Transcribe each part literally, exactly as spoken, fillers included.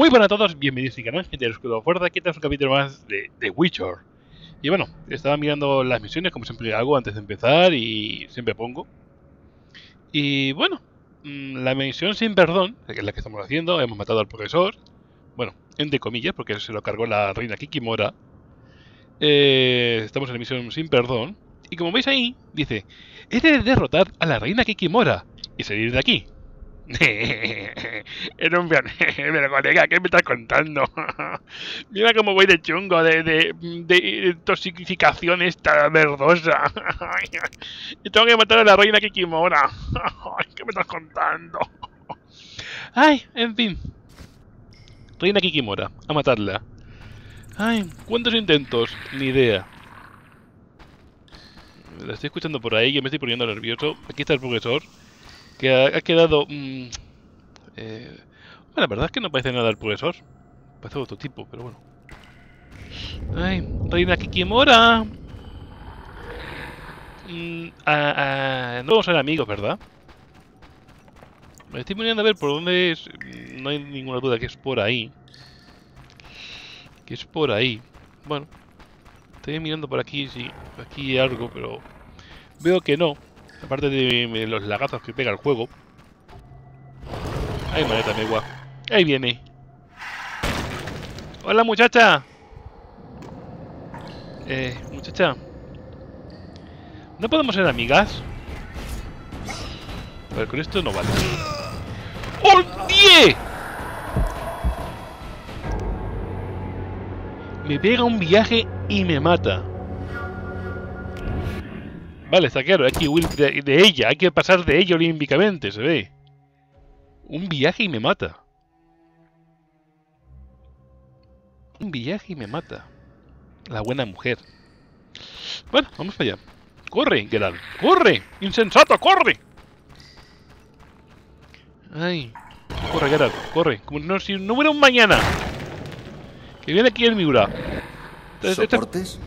Muy buenas a todos, bienvenidos y canales, gente del escudo de fuerza. Aquí tenemos un capítulo más de, de Witcher. Y bueno, estaba mirando las misiones, como siempre hago antes de empezar y siempre pongo. Y bueno, la misión sin perdón, que es la que estamos haciendo, hemos matado al profesor. Bueno, entre comillas, porque se lo cargó la reina Kikimora. eh, Estamos en la misión sin perdón. Y como veis ahí, dice: he de derrotar a la reina Kikimora y salir de aquí. Era un plan. Pero colega, ¿qué me estás contando? Mira cómo voy de chungo, de, de, de toxificación esta verdosa. Y tengo que matar a la reina Kikimora. ¿Qué me estás contando? Ay, en fin. Reina Kikimora, a matarla. Ay, ¿cuántos intentos? Ni idea. La estoy escuchando por ahí, yo me estoy poniendo nervioso. Aquí está el profesor, que ha, ha quedado... Mmm, eh, bueno, la verdad es que no parece nada el profesor. Parece otro tipo, pero bueno. Ay, reina Kikimora. Mm, a, a, no vamos a ser amigos, ¿verdad? Me estoy poniendo a ver por dónde es. No hay ninguna duda que es por ahí. Que es por ahí. Bueno. Estoy mirando por aquí, sí. Aquí hay algo, pero... veo que no. Aparte de los lagazos que pega el juego. Ay, maleta, me guapo. Ahí viene. ¡Hola, muchacha! Eh, muchacha. ¿No podemos ser amigas? A ver, con esto no vale. ¡Hostia! Me pega un viaje y me mata. Vale, está claro, hay que huir de, de ella, hay que pasar de ella olímpicamente, se ve. Un viaje y me mata. Un viaje y me mata. La buena mujer. Bueno, vamos para allá. ¡Corre, Gerard! ¡Corre! ¡Insensato, corre! Ay, corre, Gerard, corre. Como no, si no hubiera un mañana. Que viene aquí el Miura. ¿Soportes?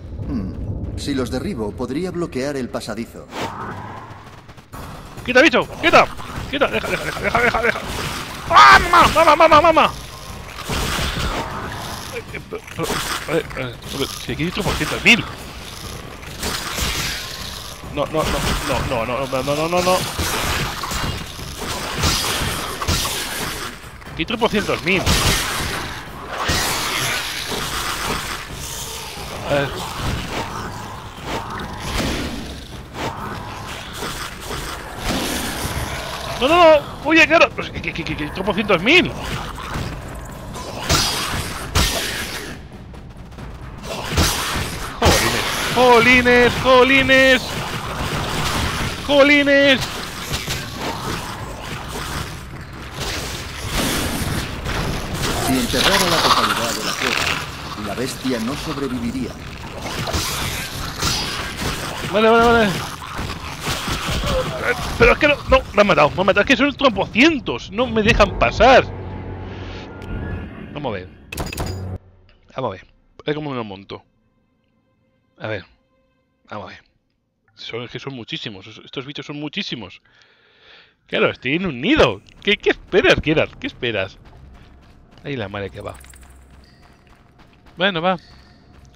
Si los derribo, podría bloquear el pasadizo. ¡Quita, bicho! ¡Quita! ¡Quita! ¡Deja, deja, deja, deja, deja! deja. ¡Ah, mamá! ¡Mamá, mamá, mamá! Vale, vale. Si aquí hay trescientos mil. No, no, no, no, no, no, no, no, no, no. Aquí hay trescientos mil. A ver. No, no, no, oye, claro, que, que, que, que tropo cientos mil. Jolines, jolines, jolines, jolines. Si enterrara la totalidad de la tierra, la bestia no sobreviviría. Vale, vale, vale. Pero es que no, no, me han matado, me han matado, es que son trompocientos, no me dejan pasar. Vamos a ver. Vamos a ver, a ver cómo me lo monto. A ver, vamos a ver. Son, es que son muchísimos, estos bichos son muchísimos. Claro, estoy en un nido. ¿Qué, qué esperas, Gerard? ¿Qué esperas? Ahí la madre que va. Bueno, va.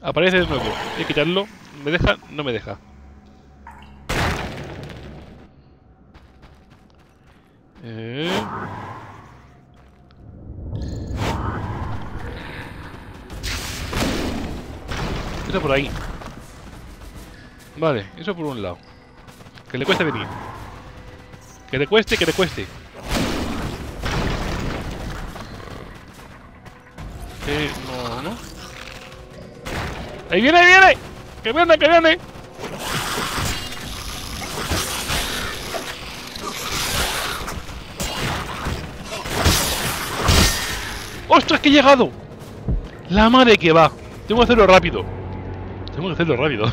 Aparece de nuevo, voy a quitarlo. ¿Me deja? No me deja. Eh... Eso por ahí. Vale, eso por un lado. Que le cueste venir. Que le cueste, que le cueste. Eh, no, no. ¡Ahí viene, ahí viene! ¡Que viene, que viene! ¡Ostras, que he llegado! ¡La madre que va! Tengo que hacerlo rápido. Tengo que hacerlo rápido.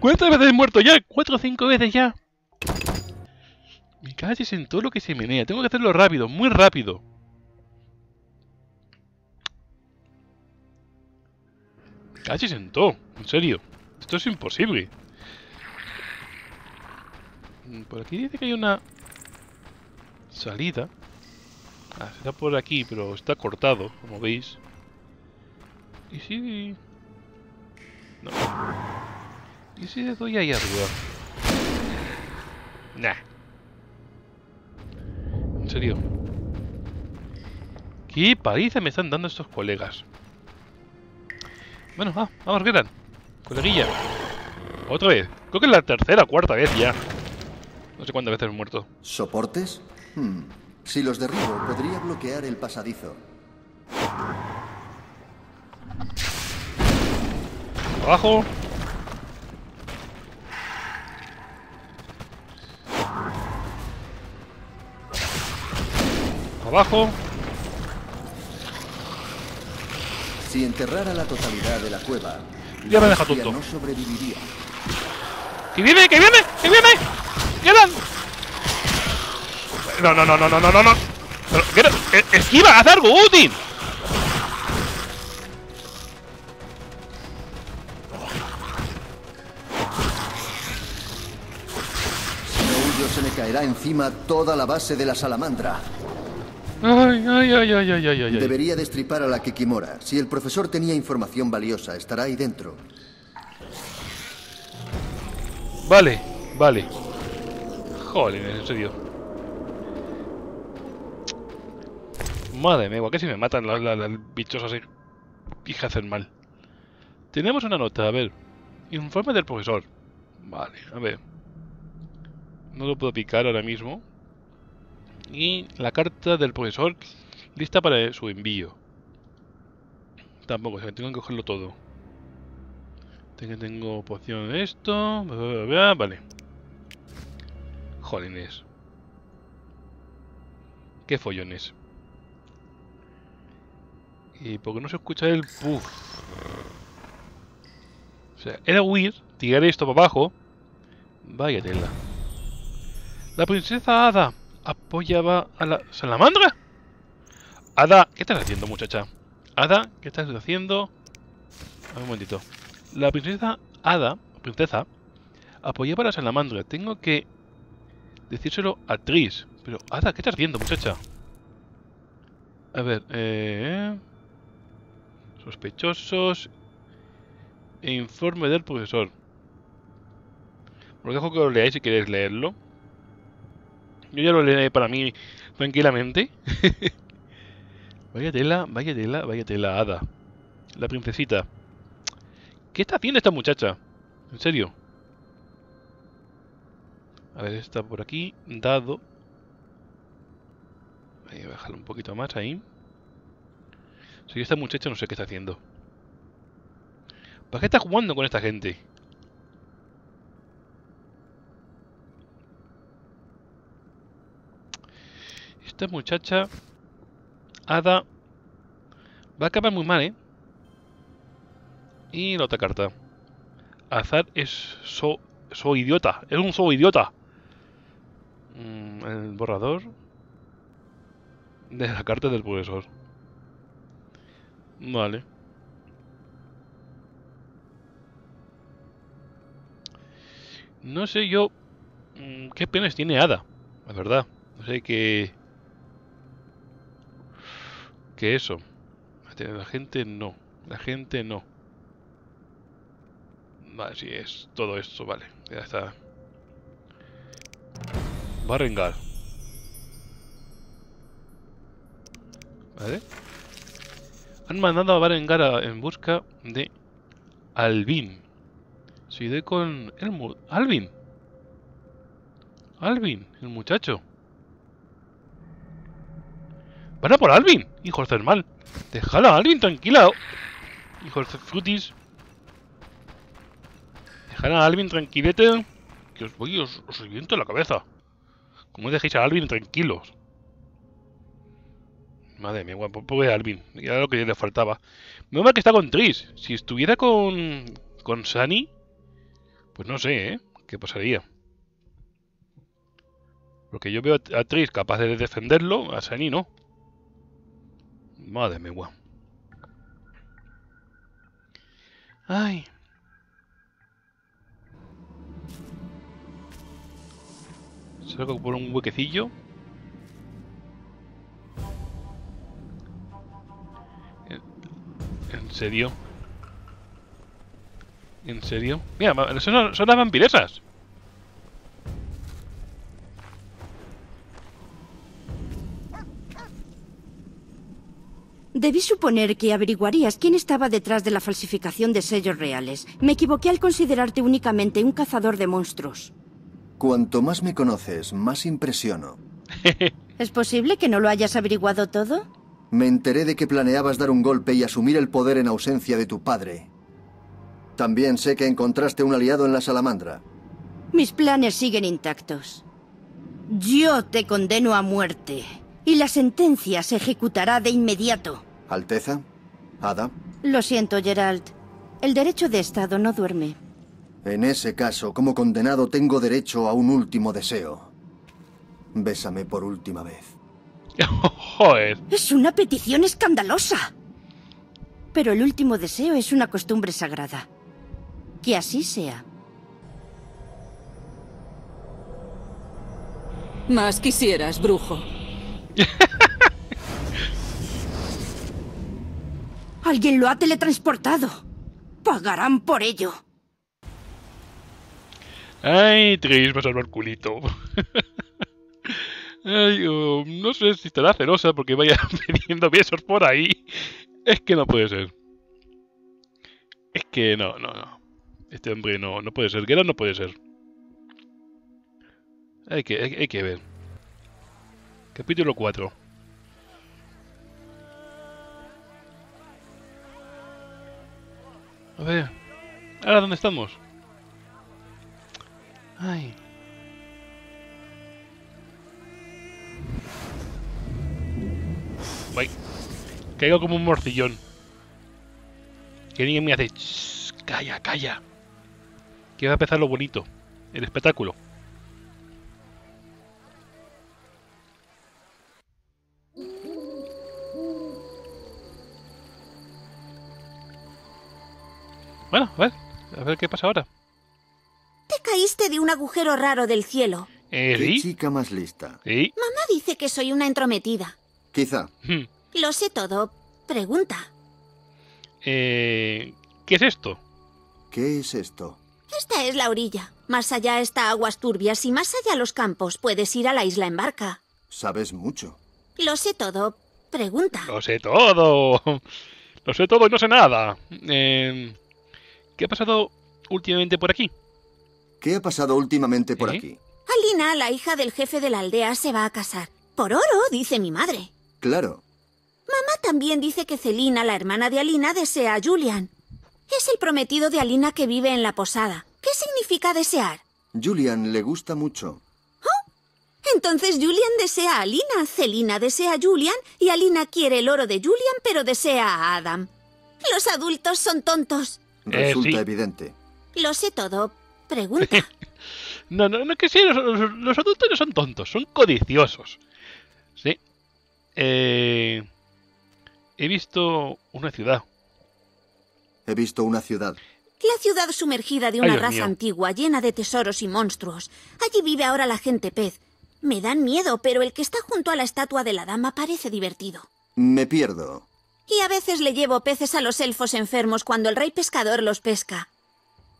¿Cuántas veces he muerto ya? ¿Cuatro o cinco veces ya? Me caes en todo lo que se menea. Tengo que hacerlo rápido, muy rápido. Me caes en todo, en serio. Esto es imposible. Por aquí dice que hay una salida. Ah, está por aquí, pero está cortado, como veis. ¿Y si...? No. ¿Y si le doy ahí arriba? Nah. En serio. ¡Qué paliza me están dando estos colegas! Bueno, ah, vamos, ¿qué tal? Coleguilla. Otra vez. Creo que es la tercera o cuarta vez ya. No sé cuántas veces he muerto. ¿Soportes? Hmm. Si los derribo, podría bloquear el pasadizo. Abajo. Abajo. Si enterrara la totalidad de la cueva, ya me deja tonto. No sobreviviría. ¡Que viene! ¡Que viene! ¡Que viene! ¡Quedan! No, no, no, no, no, no, no. Pero, esquiva, haz algo útil. Si no huyo, se me caerá encima toda la base de la salamandra. Ay, ay, ay, ay, ay, ay, ay. Debería destripar a la Kikimora. Si el profesor tenía información valiosa, estará ahí dentro. Vale, vale. Jolín, en serio. Madre mía, igual que si me matan las, las, las bichos así. Hija, hacen mal. Tenemos una nota, a ver. Informe del profesor. Vale, a ver. No lo puedo picar ahora mismo. Y la carta del profesor lista para su envío. Tampoco, o sea, tengo que cogerlo todo. Tengo, tengo poción de esto. Vale. Jolines. Qué follones. Y porque no se escucha el puff. O sea, era huir, tirar esto para abajo. Vaya tela. La princesa Ada apoyaba a la salamandra. Ada, ¿qué estás haciendo, muchacha? Ada, ¿qué estás haciendo? A ver, un momentito. La princesa Ada, princesa, apoyaba a la salamandra. Tengo que decírselo a Triss. Pero, Ada, ¿qué estás haciendo, muchacha? A ver, eh... sospechosos e informe del profesor. Os dejo que lo leáis si queréis leerlo. Yo ya lo leeré para mí tranquilamente. Vaya tela, vaya tela, vaya tela, Ada. La princesita. ¿Qué está haciendo esta muchacha? ¿En serio? A ver, está por aquí. Dado. Voy a bajarlo un poquito más ahí. Si esta muchacha no sé qué está haciendo. ¿Para qué está jugando con esta gente? Esta muchacha... Ada... va a acabar muy mal, ¿eh? Y la otra carta. Azar es... so... so idiota. Es un so idiota. Mm, el borrador... de la carta del profesor. Vale. No sé yo qué penas tiene Ada, la verdad. No sé qué... que eso. La gente no. La gente no. Vale, sí, es todo esto, vale. Ya está. Va a rengar. Vale. Han mandado a Barengara en busca de Alvin. Si de con el mu Alvin. Alvin, el muchacho. Van a por Alvin, hijos del mal. Dejala a Alvin tranquila. Hijos de frutis. Dejala a Alvin tranquilete. Que os voy y os, os reviento la cabeza. ¿Cómo dejéis a Alvin tranquilos? Madre mía, guapo, pobre Alvin. Era lo que le faltaba. Menos mal que está con Triss. Si estuviera con... con Sunny, pues no sé, ¿eh? ¿Qué pasaría? Porque yo veo a Triss capaz de defenderlo, a Sunny no. Madre mía, guapo. Ay. Salgo por un huequecillo. ¿En serio? ¿En serio? Mira, son, son las vampiresas. Debí suponer que averiguarías quién estaba detrás de la falsificación de sellos reales. Me equivoqué al considerarte únicamente un cazador de monstruos. Cuanto más me conoces, más impresiono. ¿Es posible que no lo hayas averiguado todo? Me enteré de que planeabas dar un golpe y asumir el poder en ausencia de tu padre. También sé que encontraste un aliado en la salamandra. Mis planes siguen intactos. Yo te condeno a muerte. Y la sentencia se ejecutará de inmediato. Alteza, Ada. Lo siento, Gerard. El derecho de Estado no duerme. En ese caso, como condenado, tengo derecho a un último deseo. Bésame por última vez. ¡Joder! Es una petición escandalosa. Pero el último deseo es una costumbre sagrada. Que así sea. Más quisieras, brujo. Alguien lo ha teletransportado. Pagarán por ello. Ay, Triss, me salvó el culito. Ay, oh, no sé si estará celosa porque vaya pidiendo besos por ahí. Es que no puede ser. Es que no, no, no. Este hombre no, no puede ser. Gerard no puede ser. Hay que, hay, hay que ver. Capítulo cuatro. A ver. ¿Ahora dónde estamos? Ay. Bye. Caigo como un morcillón. Que alguien me hace... Shh, calla, calla. Que va a empezar lo bonito. El espectáculo. Bueno, a ver, a ver qué pasa ahora. Te caíste de un agujero raro del cielo. ¿Eh, ¿Qué chica más lista? ¿Sí? Mamá dice que soy una entrometida. Quizá. Hmm. Lo sé todo. Pregunta. Eh, ¿Qué es esto? ¿Qué es esto? Esta es la orilla. Más allá está aguas turbias y más allá los campos. Puedes ir a la isla en barca. Sabes mucho. Lo sé todo. Pregunta. Lo sé todo. Lo sé todo y no sé nada. Eh... ¿Qué ha pasado últimamente por aquí? ¿Qué ha pasado últimamente por ¿Eh? aquí? Alina, la hija del jefe de la aldea, se va a casar. Por oro, dice mi madre. Claro. Mamá también dice que Celina, la hermana de Alina, desea a Julian. Es el prometido de Alina que vive en la posada. ¿Qué significa desear? Julian le gusta mucho. ¿Oh? Entonces Julian desea a Alina, Celina desea a Julian y Alina quiere el oro de Julian pero desea a Adam. Los adultos son tontos. Resulta eh, sí. evidente. Lo sé todo. Pregunta. no, no, no es que sí. Los, los, los adultos no son tontos, son codiciosos. Sí. Eh, he visto una ciudad. He visto una ciudad. La ciudad sumergida de una Ay, raza mío. antigua llena de tesoros y monstruos. Allí vive ahora la gente pez. Me dan miedo, pero el que está junto a la estatua de la dama parece divertido. Me pierdo. Y a veces le llevo peces a los elfos enfermos cuando el rey pescador los pesca.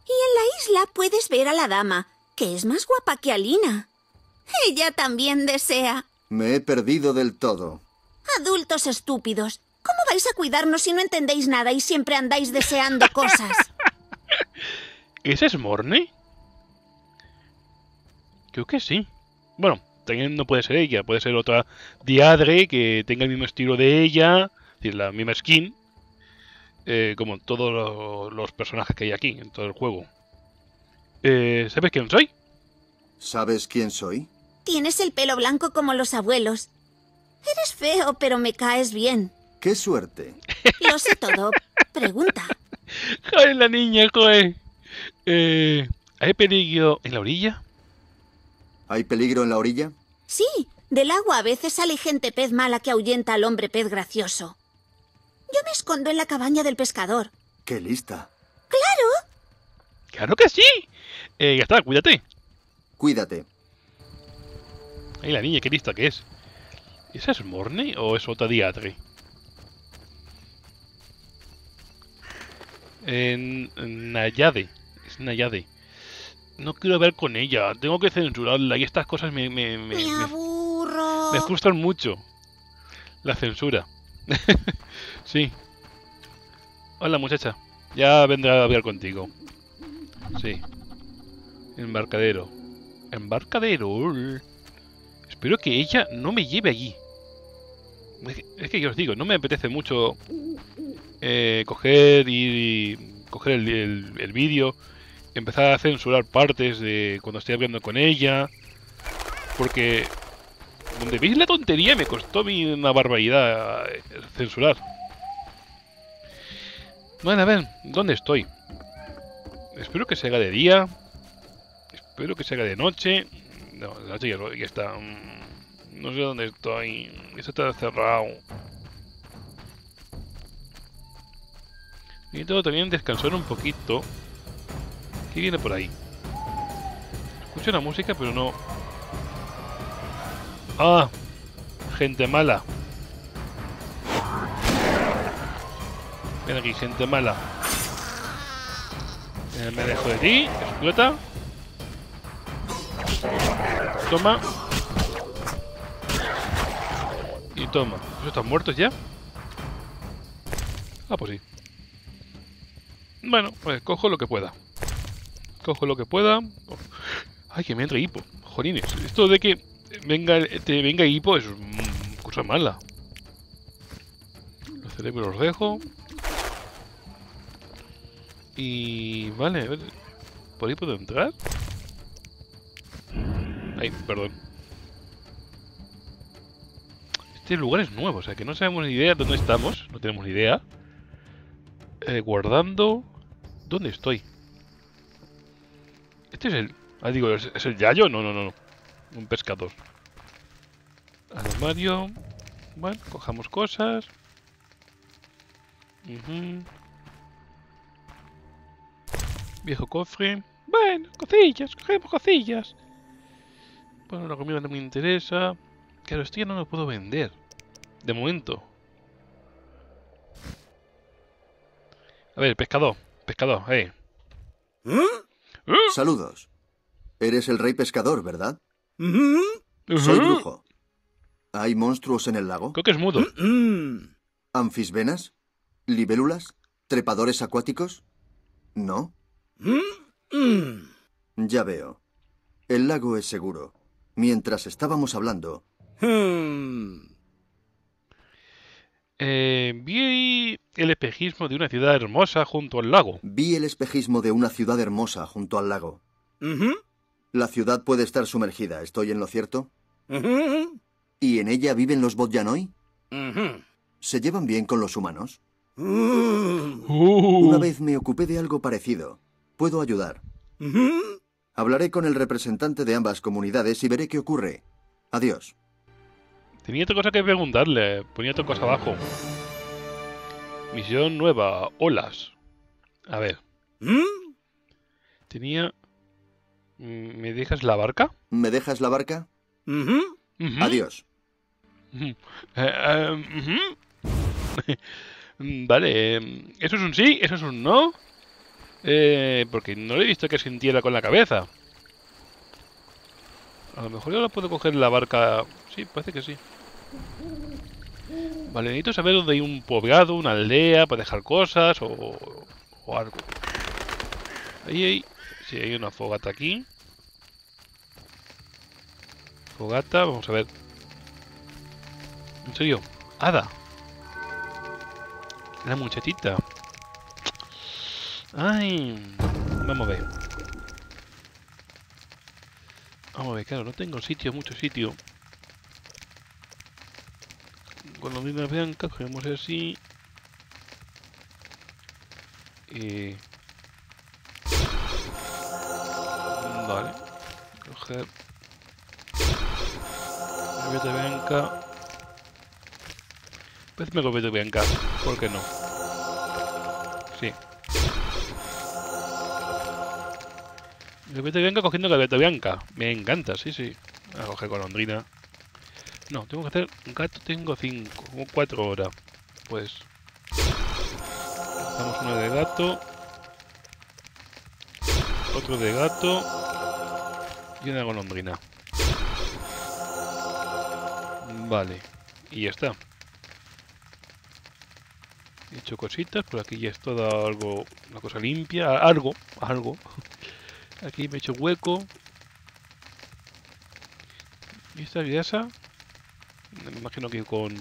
Y en la isla puedes ver a la dama, que es más guapa que Alina. Ella también desea. Me he perdido del todo. Adultos estúpidos, ¿cómo vais a cuidarnos si no entendéis nada y siempre andáis deseando cosas? ¿Ese es Morne? Creo que sí. Bueno, también no puede ser ella, puede ser otra diadre que tenga el mismo estilo de ella... la misma skin, eh, como todos los, los personajes que hay aquí, en todo el juego. Eh, ¿Sabes quién soy? ¿Sabes quién soy? Tienes el pelo blanco como los abuelos. Eres feo, pero me caes bien. ¡Qué suerte! Lo sé todo. Pregunta. ¡Joder, la niña, joder! Eh, ¿Hay peligro en la orilla? ¿Hay peligro en la orilla? Sí, del agua a veces sale gente pez mala que ahuyenta al hombre pez gracioso. Yo me escondo en la cabaña del pescador. ¡Qué lista! ¡Claro! ¡Claro que sí! Eh, ya está, cuídate. Cuídate. Ay, la niña, qué lista que es. ¿Esa es Morne o es otra diadre? en Nayade. Es Nayade. No quiero hablar con ella, tengo que censurarla y estas cosas me... Me, me, me aburro. Me frustran mucho. La censura. Sí. Hola, muchacha. Ya vendrá a hablar contigo. Sí. Embarcadero. Embarcadero. Espero que ella no me lleve allí. Es que, es que yo os digo, no me apetece mucho eh, coger y, y coger el, el, el vídeo, empezar a censurar partes de cuando estoy hablando con ella, porque donde veis la tontería me costó a mí una barbaridad censurar. Bueno, a ver, ¿dónde estoy? Espero que se haga de día, espero que se haga de noche. No, de noche ya, ya está. No sé dónde estoy. Esto está cerrado. Necesito también descansar un poquito. ¿Qué viene por ahí? Escucho la música, pero no... ¡Ah! Gente mala. Ven aquí, gente mala. Eh, me dejo de ti. Explota. Toma. Y toma. ¿Esos están muertos ya? Ah, pues sí. Bueno, pues cojo lo que pueda. Cojo lo que pueda. Oh. Ay, que me entra hipo. Jolines. Esto de que venga, te venga hipo es mm, cosa mala. Los cerebros los dejo. Y... Vale, a ver... ¿Por ahí puedo entrar? Ay, perdón. Este lugar es nuevo, o sea que no sabemos ni idea dónde estamos. No tenemos ni idea. Eh, guardando... ¿Dónde estoy? Este es el... Ah, digo, ¿es, es el yayo? No, no, no, no. Un pescador. Armario... Bueno, cojamos cosas. Uh-huh. Viejo cofre. Bueno, cosillas, cogemos cosillas. Bueno, la comida no me interesa. Claro, esto ya no lo puedo vender. De momento. A ver, pescador. Pescador, eh. ¿Eh? ¿Eh? Saludos. Eres el rey pescador, ¿verdad? Uh-huh. Soy brujo. ¿Hay monstruos en el lago? Creo que es mudo. Uh-huh. ¿Anfisbenas? ¿Libélulas? ¿Trepadores acuáticos? No. Ya veo. El lago es seguro. Mientras estábamos hablando... Hmm. Eh, vi el espejismo de una ciudad hermosa junto al lago. Vi el espejismo de una ciudad hermosa junto al lago. Uh-huh. La ciudad puede estar sumergida, ¿estoy en lo cierto? Uh-huh. ¿Y en ella viven los Vodyanoi? Uh-huh. ¿Se llevan bien con los humanos? Uh-huh. Una vez me ocupé de algo parecido. Puedo ayudar. Uh-huh. Hablaré con el representante de ambas comunidades y veré qué ocurre. Adiós. Tenía otra cosa que preguntarle. Ponía otra cosa abajo. Misión nueva. Olas. A ver. ¿Mm? Tenía... ¿Me dejas la barca? ¿Me dejas la barca? Uh-huh. Uh-huh. Adiós. Uh-huh. Uh-huh. Vale. ¿Eso es un sí? ¿Eso es un no? Eh, porque no le he visto que sintiera con la cabeza. A lo mejor yo la puedo coger la barca... Sí, parece que sí. Vale, necesito saber dónde hay un poblado, una aldea, para dejar cosas o, o algo. Ahí hay... Sí, hay una fogata aquí. Fogata, vamos a ver. En serio, Ada. La muchachita. Ay, vamos a ver. Vamos a ver, claro, no tengo sitio, mucho sitio. Con las mismas blancas, cogemos así. Y... Vale. Coger... Copeta blanca. Parece una copeta blanca, ¿por qué no? Sí. Gaveta blanca cogiendo gaveta blanca. Me encanta, sí, sí. A coger golondrina. No, tengo que hacer... Gato tengo cinco, como cuatro horas. Pues... Hacemos una de gato. otro de gato y una golondrina. Vale, y ya está. He hecho cositas, por aquí ya es todo algo, una cosa limpia, algo, algo. Aquí me he hecho hueco. Y esta grasa, me imagino que con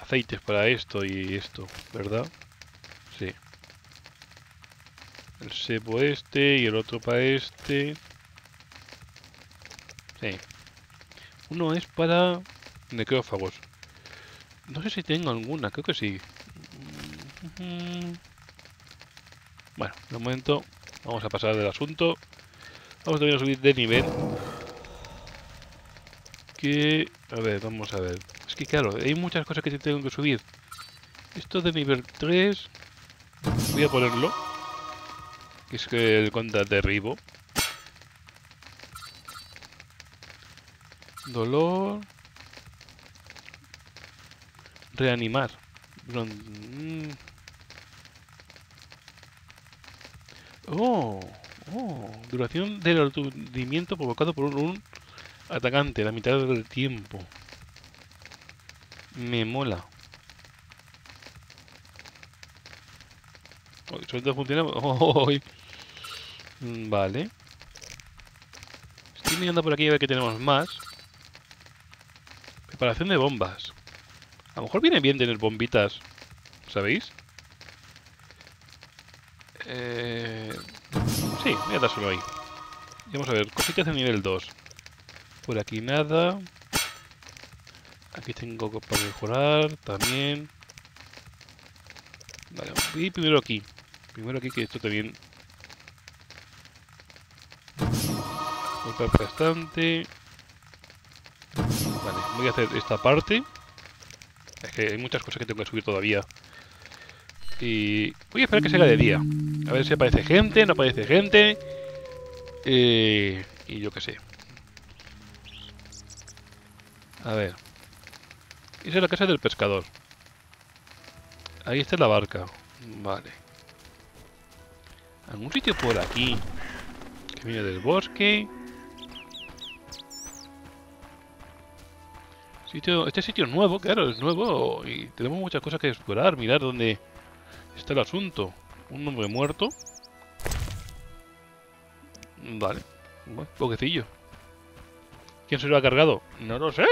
aceites para esto y esto, ¿verdad? Sí. El sebo este y el otro para este. Sí. Uno es para necrófagos. No sé si tengo alguna, creo que sí. Bueno, de momento vamos a pasar del asunto. Vamos también a subir de nivel. Que... a ver, vamos a ver. Es que claro, hay muchas cosas que tengo que subir. Esto de nivel tres... voy a ponerlo. Que es que el contra derribo. Dolor... reanimar. Oh, oh, duración del aturdimiento provocado por un atacante, la mitad del tiempo. Me mola. Oh, ¿sobre todo funciona? Oh, oh, oh. Vale. Estoy mirando por aquí a ver qué tenemos más. Preparación de bombas. A lo mejor viene bien tener bombitas, ¿sabéis? Eh... Sí, voy a dárselo ahí. Y vamos a ver, cositas de nivel dos. Por aquí nada. Aquí tengo para mejorar también. Vale, y primero aquí. Primero aquí, que esto también... golpe bastante. Vale, voy a hacer esta parte. Es que hay muchas cosas que tengo que subir todavía. Y voy a esperar que salga de día. A ver si aparece gente, no aparece gente. Eh, y yo qué sé. A ver. Esa es la casa del pescador. Ahí está la barca. Vale. Algún sitio por aquí. Que viene del bosque. Este sitio es nuevo, claro, es nuevo y tenemos muchas cosas que explorar, mirar dónde está el asunto. Un hombre muerto. Vale, un buen poquecillo. ¿Quién se lo ha cargado? No lo sé,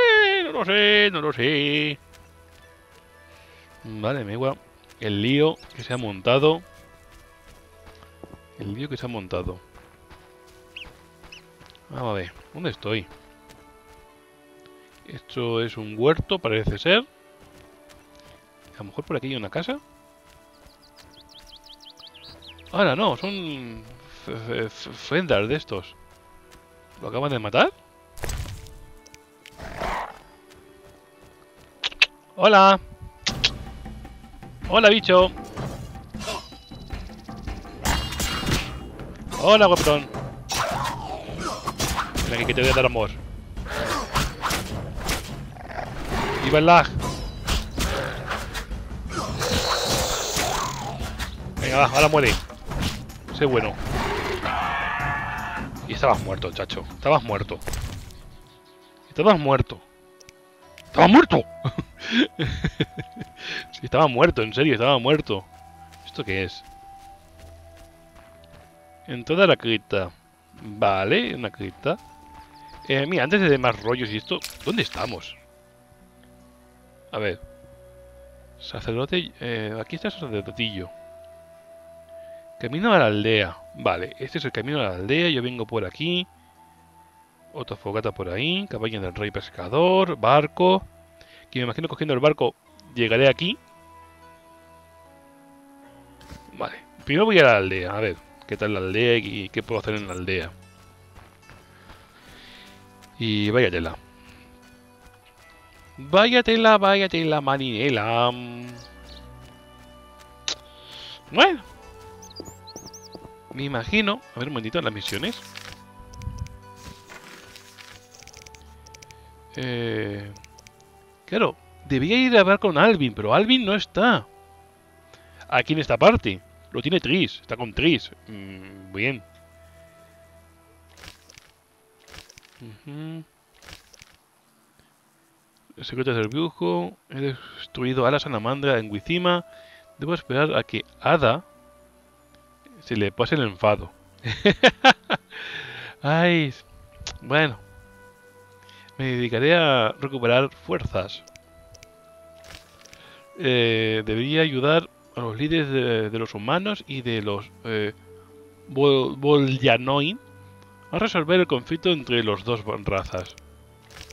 no lo sé, no lo sé. Vale, me igual el lío que se ha montado. El lío que se ha montado. Vamos a ver, ¿dónde estoy? Esto es un huerto, parece ser. A lo mejor por aquí hay una casa. Ahora no, son... Fendars de estos. ¿Lo acaban de matar? ¡Hola! ¡Hola, bicho! ¡Hola, guapetón! Ven aquí que te voy a dar amor. ¡Viva el lag! Venga, va, ahora muere. Sé bueno. Y estabas muerto, chacho. Estabas muerto. Estabas muerto. ¡Estabas muerto! Sí, estaba muerto, en serio, estaba muerto. ¿Esto qué es? En toda la cripta. Vale, una cripta. Eh, mira, antes de más rollos y esto... ¿dónde estamos? A ver, sacerdote, eh, aquí está el sacerdotillo. Camino a la aldea. Vale, este es el camino a la aldea. Yo vengo por aquí. Otra fogata por ahí. Cabaña del rey pescador. Barco. Que me imagino cogiendo el barco llegaré aquí. Vale, primero voy a la aldea. A ver, qué tal la aldea y qué puedo hacer en la aldea. Y vaya tela. Vaya tela, vaya tela, marinela. Bueno. Me imagino... a ver, un momentito, las misiones. Eh... Claro, debía ir a hablar con Alvin, pero Alvin no está. Aquí en esta parte. Lo tiene Triss, está con Triss. Mm, bien. Uh-huh. El secreto del brujo. He destruido a la salamandra en Vizima. Debo esperar a que Ada se le pase el enfado. Ay, bueno. Me dedicaré a recuperar fuerzas. Eh, debería ayudar a los líderes de, de los humanos y de los eh, Vodyanoi a resolver el conflicto entre las dos razas.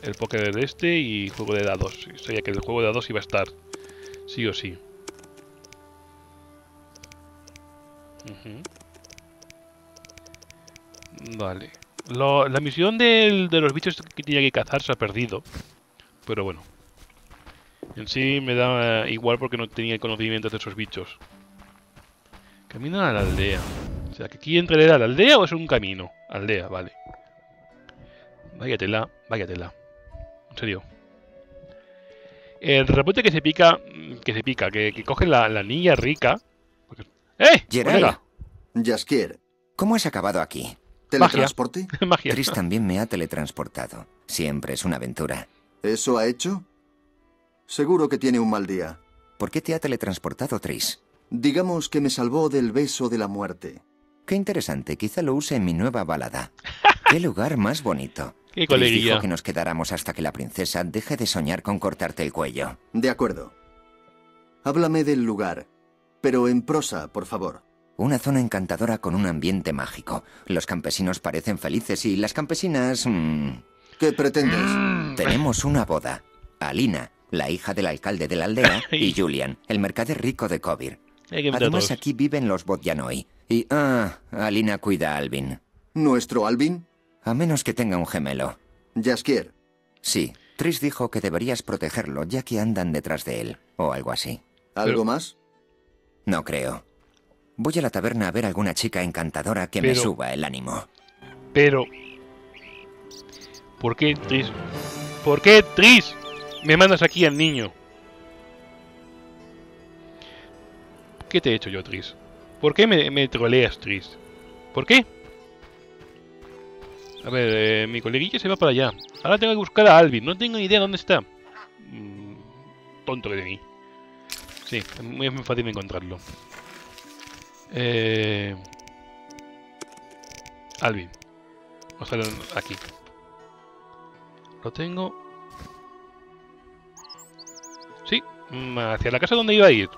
El póker del este y juego de dados. O sea que el juego de dados iba a estar sí o sí. Uh-huh. Vale. Lo, la misión del, de los bichos que tenía que cazar se ha perdido. Pero bueno. En sí me da igual porque no tenía conocimientos de esos bichos. Camino a la aldea. O sea, que aquí entraré a la aldea o es un camino. Aldea, vale. Váyatela, váyatela. En serio. El reporte que se pica, que se pica, que, que coge la, la niña rica. Porque... ¡Eh! Gerard, Jaskier, ¿cómo has acabado aquí? ¿Teletransporte? Magia. Magia. Triss también me ha teletransportado. Siempre es una aventura. ¿Eso ha hecho? Seguro que tiene un mal día. ¿Por qué te ha teletransportado, Triss? Digamos que me salvó del beso de la muerte. Qué interesante, quizá lo use en mi nueva balada. ¡Qué lugar más bonito! ¡Qué coleguilla! Dijo que nos quedáramos hasta que la princesa deje de soñar con cortarte el cuello. De acuerdo. Háblame del lugar, pero en prosa, por favor. Una zona encantadora con un ambiente mágico. Los campesinos parecen felices y las campesinas... Mmm... ¿Qué pretendes? Tenemos una boda. Alina, la hija del alcalde de la aldea, y Julian, el mercader rico de Cobir. Además, aquí viven los Vodyanoi. Y, ah, Alina cuida a Alvin. ¿Nuestro Alvin? A menos que tenga un gemelo. Jaskier. Sí, Triss dijo que deberías protegerlo ya que andan detrás de él, o algo así. ¿Algo Pero... más? No creo. Voy a la taberna a ver alguna chica encantadora que Pero... me suba el ánimo. Pero... ¿Por qué, Triss? ¿Por qué, Triss? Me mandas aquí al niño. ¿Qué te he hecho yo, Triss? ¿Por qué me, me troleas, Triss? ¿Por qué? A ver, eh, mi coleguilla se va para allá. Ahora tengo que buscar a Alvin. No tengo ni idea dónde está. Mm, tonto que de mí. Sí, es muy fácil encontrarlo. Eh... Alvin. O sea, aquí. Lo tengo... Sí, hacia la casa donde iba a ir.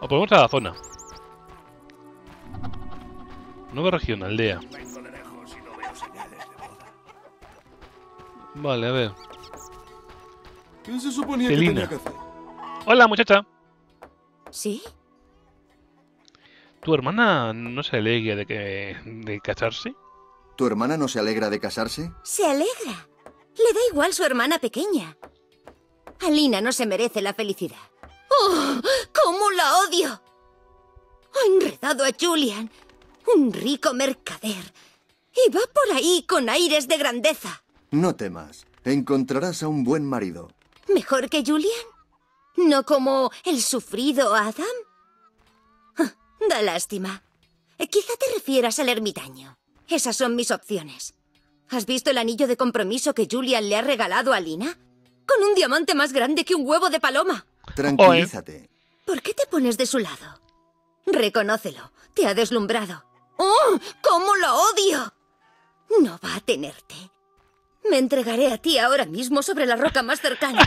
O podemos a la zona. Nueva región, aldea. Vale, a ver. ¿Quién se suponía que tenía que hacer? Hola, muchacha. ¿Sí? ¿Tu hermana no se alegra de que de casarse? ¿Tu hermana no se alegra de casarse? Se alegra. Le da igual su hermana pequeña. Alina no se merece la felicidad. ¡Oh! ¡Cómo la odio! Ha enredado a Julian, un rico mercader, y va por ahí con aires de grandeza. No temas, encontrarás a un buen marido. ¿Mejor que Julian? ¿No como el sufrido Adam? Da lástima. Quizá te refieras al ermitaño. Esas son mis opciones. ¿Has visto el anillo de compromiso que Julian le ha regalado a Alina? Con un diamante más grande que un huevo de paloma. Tranquilízate. ¿Por qué te pones de su lado? Reconócelo, te ha deslumbrado. ¡Oh, cómo lo odio! No va a tenerte. Me entregaré a ti ahora mismo sobre la roca más cercana.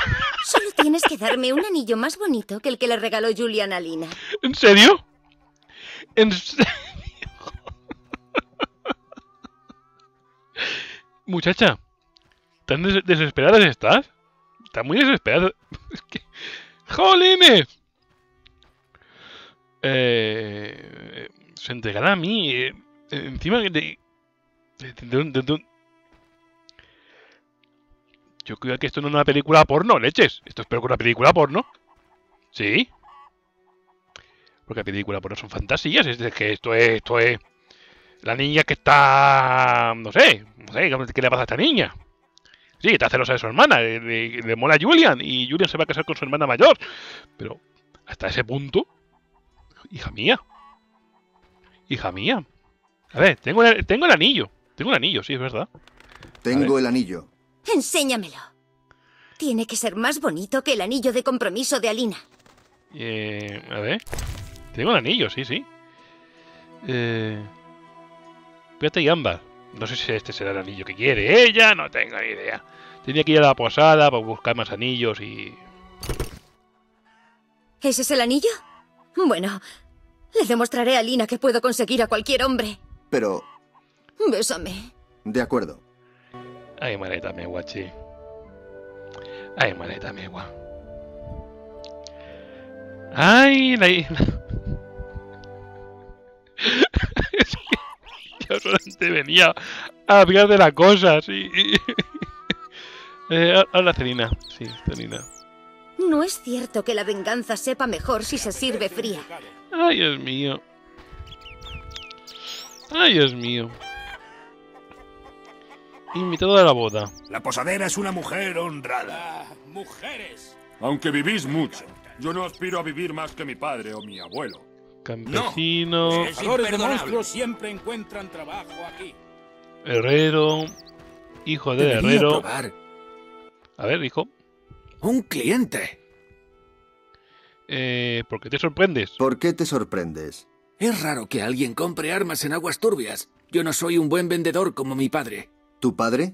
Solo tienes que darme un anillo más bonito que el que le regaló Julian a Alina. ¿En serio? ¿En serio? Muchacha, ¿tan des desesperada estás? Está muy desesperado. Es que... ¡Jolines! Eh... Se entregará a mí. Eh, encima de... de, de, de, de... Yo creo que esto no es una película porno, leches. Esto es peor que una película porno. ¿Sí? Porque la película porno son fantasías. Es que esto es... Esto es... La niña que está... No sé. No sé. ¿Qué le pasa a esta niña? Sí, está celosa de su hermana, le, le, le mola a Julian, y Julian se va a casar con su hermana mayor. Pero hasta ese punto... hija mía. Hija mía. A ver, tengo el, tengo el anillo. Tengo el anillo, sí, es verdad. Tengo el anillo. Enséñamelo. Tiene que ser más bonito que el anillo de compromiso de Alina. Eh, a ver. Tengo el anillo, sí, sí. Eh, Piata y ámbar. No sé si este será el anillo que quiere ella, no tengo ni idea. Tenía que ir a la posada para buscar más anillos y... ¿Ese es el anillo? Bueno, le demostraré a Alina que puedo conseguir a cualquier hombre. Pero... Bésame. De acuerdo. Ay, maleta me guachi. Ay, maleta me guachi. Ay, la... Yo solamente venía a hablar de las cosas y... eh, habla Celina. Sí, Celina. No es cierto que la venganza sepa mejor si se sirve fría. Ay, Dios mío. Ay, Dios mío. Invitado a la boda. La posadera es una mujer honrada. Ah, mujeres. Aunque vivís mucho, yo no aspiro a vivir más que mi padre o mi abuelo. Campesino. No, pescadores de monstruos siempre encuentran trabajo aquí. Herrero. Hijo de herrero. Probar. A ver, hijo. Un cliente. Eh, ¿Por qué te sorprendes? ¿Por qué te sorprendes? Es raro que alguien compre armas en aguas turbias. Yo no soy un buen vendedor como mi padre. ¿Tu padre?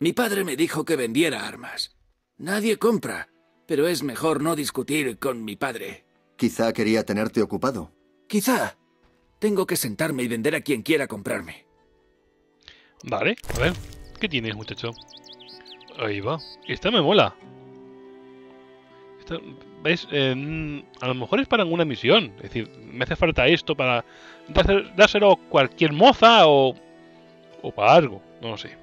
Mi padre me dijo que vendiera armas. Nadie compra, pero es mejor no discutir con mi padre. Quizá quería tenerte ocupado. Quizá. Tengo que sentarme y vender a quien quiera comprarme. Vale, a ver. ¿Qué tienes, muchacho? Ahí va. Esta me mola. ¿Veis? Eh, a lo mejor es para alguna misión. Es decir, me hace falta esto para dárselo a cualquier moza o, o para algo. No lo sé.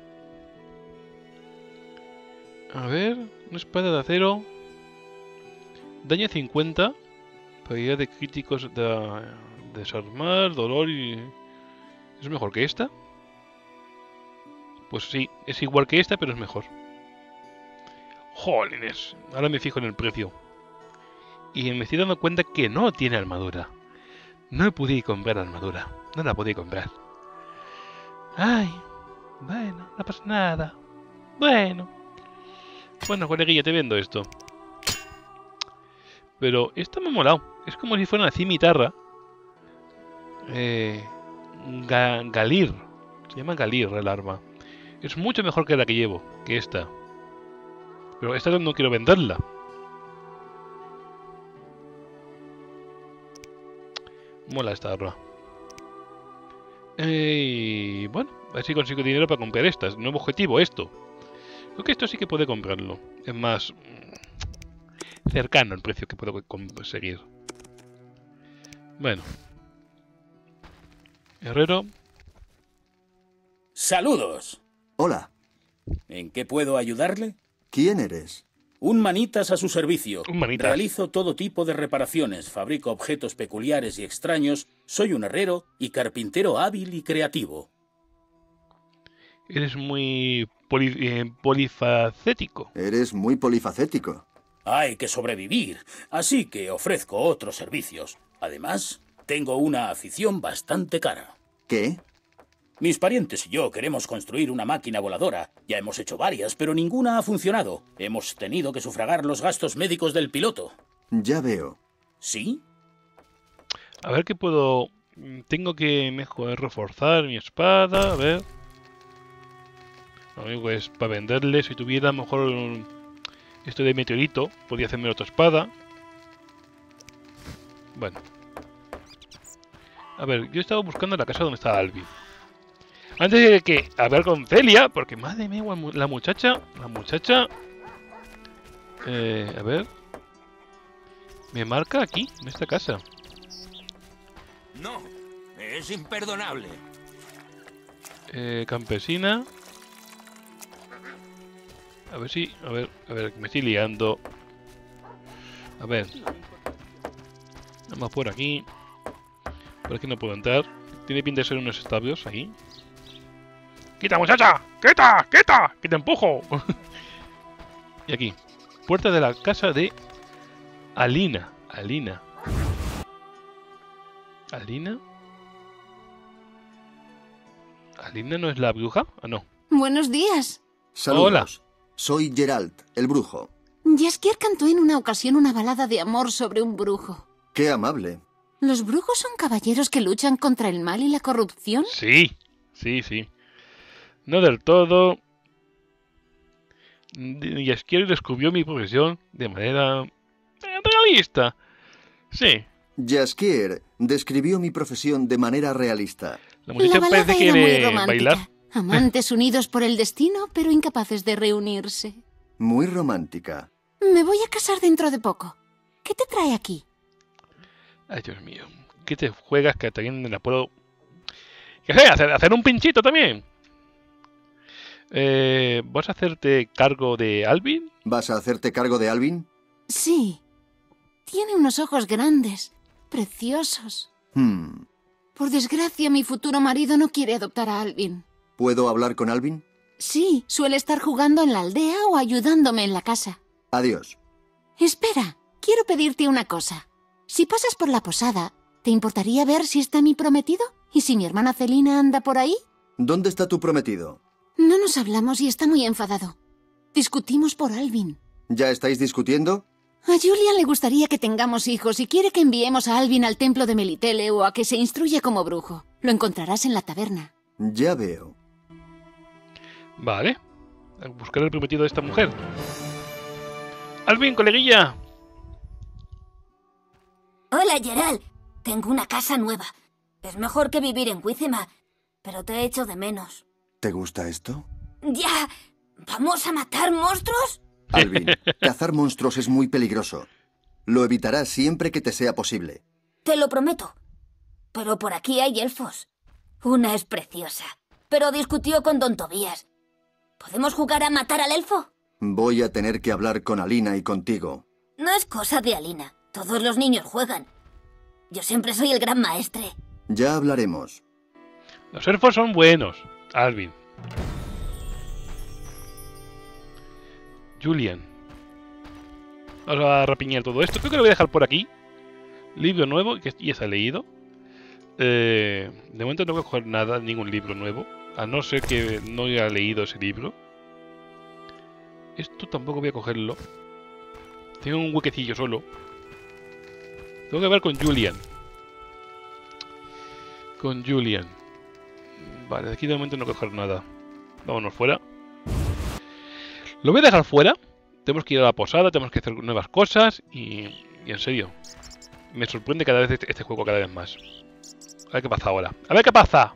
A ver, una espada de acero. Daño cincuenta. Probabilidad de críticos de desarmar, dolor y... ¿Es mejor que esta? Pues sí, es igual que esta, pero es mejor. Jolines, ahora me fijo en el precio. Y me estoy dando cuenta que no tiene armadura. No pude comprar armadura. No la podía comprar. Ay, bueno, no pasa nada. Bueno. Bueno, coleguilla, te vendo esto. Pero esta me ha molado. Es como si fuera una cimitarra. Eh, ga Galir. Se llama Galir el arma. Es mucho mejor que la que llevo, que esta. Pero esta no quiero venderla. Mola esta arma. Eh, bueno, a ver si consigo dinero para comprar estas. Nuevo objetivo, esto. Creo que esto sí que puede comprarlo. Es más... cercano el precio que puedo conseguir. Bueno. Herrero. Saludos. Hola. ¿En qué puedo ayudarle? ¿Quién eres? Un manitas a su servicio. Un manitas. Realizo todo tipo de reparaciones, fabrico objetos peculiares y extraños, soy un herrero y carpintero hábil y creativo. Eres muy poli eh, polifacético. Eres muy polifacético. Hay que sobrevivir, así que ofrezco otros servicios. Además, tengo una afición bastante cara. ¿Qué? Mis parientes y yo queremos construir una máquina voladora. Ya hemos hecho varias, pero ninguna ha funcionado. Hemos tenido que sufragar los gastos médicos del piloto. Ya veo. ¿Sí? A ver qué puedo... Tengo que mejorar, reforzar mi espada, a ver... Lo único es para venderle, si tuviera mejor... Esto de meteorito, podría hacerme otra espada. Bueno. A ver, yo estaba buscando la casa donde está Alvin. Antes de que hablar con Celia, porque madre mía, la muchacha, la muchacha... Eh, a ver... Me marca aquí, en esta casa. No, es imperdonable. Eh, campesina... A ver si... A ver, a ver, me estoy liando. A ver. Vamos por aquí. Por aquí no puedo entrar. Tiene pinta de ser unos establos aquí. ¡Quita, muchacha! ¡Quita! ¡Quita! ¡Que te empujo! Y aquí. Puerta de la casa de... Alina. Alina. ¿Alina? ¿Alina no es la bruja? Ah, no. Buenos días. Saludos. Hola. Soy Gerard, el brujo. Jaskier cantó en una ocasión una balada de amor sobre un brujo. ¡Qué amable! ¿Los brujos son caballeros que luchan contra el mal y la corrupción? Sí, sí, sí. No del todo. Jaskier descubrió mi profesión de manera realista. Sí. Jaskier describió mi profesión de manera realista. La muchacha parece que quiere bailar. Amantes unidos por el destino, pero incapaces de reunirse. Muy romántica. Me voy a casar dentro de poco. ¿Qué te trae aquí? Ay, Dios mío. ¿Qué te juegas que también la puedo... ¿Qué sé? Hacer, hacer un pinchito también. Eh, ¿Vas a hacerte cargo de Alvin? ¿Vas a hacerte cargo de Alvin? Sí. Tiene unos ojos grandes. Preciosos. Hmm. Por desgracia, mi futuro marido no quiere adoptar a Alvin. ¿Puedo hablar con Alvin? Sí, suele estar jugando en la aldea o ayudándome en la casa. Adiós. Espera, quiero pedirte una cosa. Si pasas por la posada, ¿te importaría ver si está mi prometido? ¿Y si mi hermana Celina anda por ahí? ¿Dónde está tu prometido? No nos hablamos y está muy enfadado. Discutimos por Alvin. ¿Ya estáis discutiendo? A Julian le gustaría que tengamos hijos y quiere que enviemos a Alvin al templo de Melitele o a que se instruya como brujo. Lo encontrarás en la taberna. Ya veo. Vale. A buscar el prometido de esta mujer. Alvin, coleguilla. Hola, Gerald. Tengo una casa nueva. Es mejor que vivir en Vizima, pero te echo de menos. ¿Te gusta esto? Ya. ¿Vamos a matar monstruos? Alvin, cazar monstruos es muy peligroso. Lo evitarás siempre que te sea posible. Te lo prometo. Pero por aquí hay elfos. Una es preciosa, pero discutió con don Tobías. ¿Podemos jugar a matar al elfo? Voy a tener que hablar con Alina y contigo. No es cosa de Alina. Todos los niños juegan. Yo siempre soy el gran maestre. Ya hablaremos. Los elfos son buenos, Alvin. Julian. Vamos a rapiñar todo esto. Creo que lo voy a dejar por aquí. Libro nuevo, que ya se ha leído. Eh, de momento no voy a coger nada, ningún libro nuevo. A no ser que no haya leído ese libro. Esto tampoco voy a cogerlo. Tengo un huequecillo solo. Tengo que hablar con Julian. Con Julian. Vale, de aquí de momento no voy a coger nada. Vámonos fuera. Lo voy a dejar fuera. Tenemos que ir a la posada, tenemos que hacer nuevas cosas. Y, y en serio, me sorprende cada vez este, este juego cada vez más. A ver qué pasa ahora. A ver qué pasa.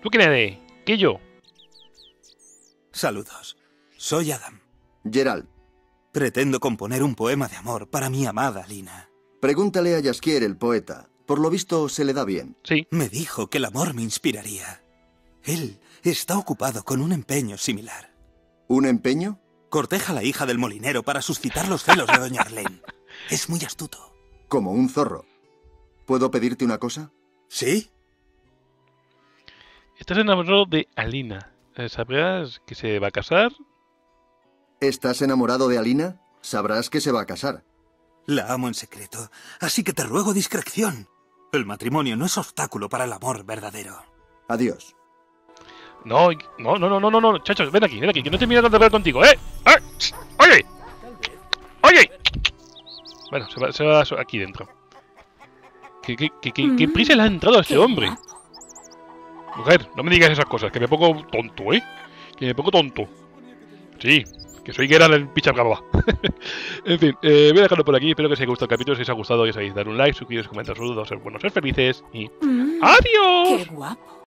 ¿Tú quién eres? ¿Qué yo? Saludos. Soy Adam. Gerald. Pretendo componer un poema de amor para mi amada Alina. Pregúntale a Jaskier, el poeta. Por lo visto se le da bien. Sí. Me dijo que el amor me inspiraría. Él está ocupado con un empeño similar. ¿Un empeño? Corteja a la hija del molinero para suscitar los celos de doña Arlene. Es muy astuto. Como un zorro. ¿Puedo pedirte una cosa? ¿Sí? Estás enamorado de Alina. ¿Sabrás que se va a casar? ¿Estás enamorado de Alina? Sabrás que se va a casar. La amo en secreto, así que te ruego discreción. El matrimonio no es obstáculo para el amor verdadero. Adiós. No, no, no, no, no, no, chachos, ven aquí, ven aquí, que no te miro tanto de hablar contigo, ¿eh? ¡Eh! ¡Oye! ¡Oye! Bueno, se va, se va aquí dentro. ¿Qué, qué, qué, qué, qué prisa le ha entrado a este hombre? Mujer, no me digas esas cosas, que me pongo tonto, ¿eh? Que me pongo tonto. Sí, que soy Gerard el pichargaba. En fin, eh, voy a dejarlo por aquí. Espero que os haya gustado el capítulo. Si os ha gustado, ya sabéis, dar un like, suscribiros, comentar, saludos, ser buenos, ser felices y... ¡Adiós! ¡Qué guapo!